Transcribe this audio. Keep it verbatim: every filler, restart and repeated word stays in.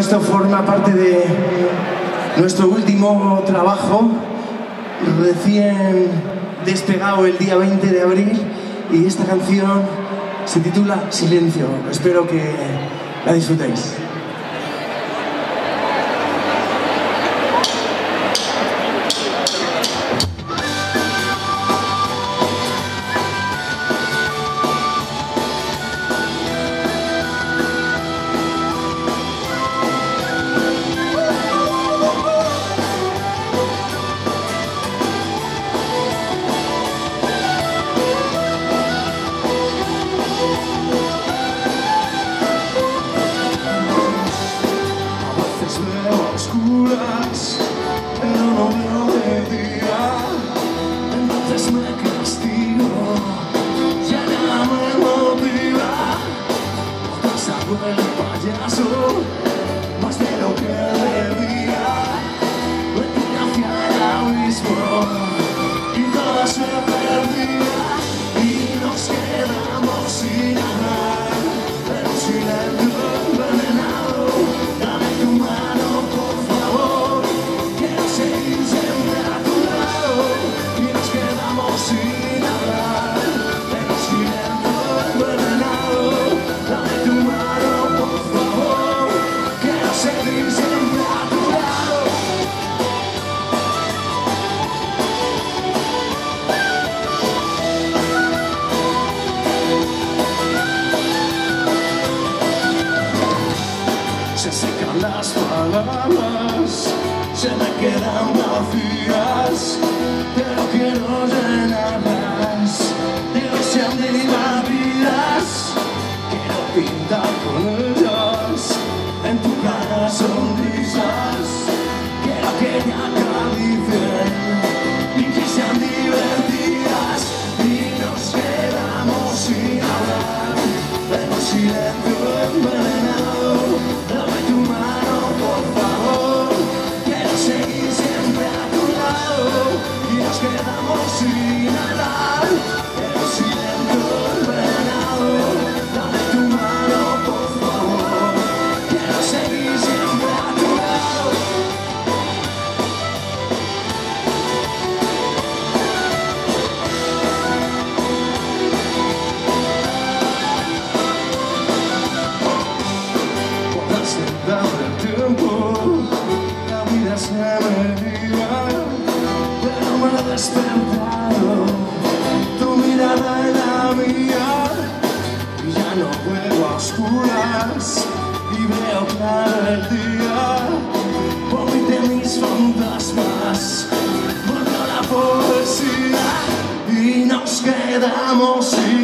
Esto forma parte de nuestro último trabajo, recién despegado el día veinte de abril, y esta canción se titula Silencio. Espero que la disfrutéis. Pero no veo de día, entonces me castigo, ya nada me motiva. Porque salgo del payaso más de lo que debía. Me tiré hacia el abismo y todo se perdía, y nos quedamos sin nada, pero sin el las palabras se me quedan vacías, pero quiero llenarlas de ilusión de vidas. Quiero pintar con ellas en tu cara sonrisas. Quiero que me acaricien y que sean divertidas, y nos quedamos sin hablar, pero silencio envenenado. Se me iba, pero me he despertado, tu mirada en la mía, y ya no juego a oscuras y veo claro el día. Vomité mis fantasmas, volvió la poesía y nos quedamos sin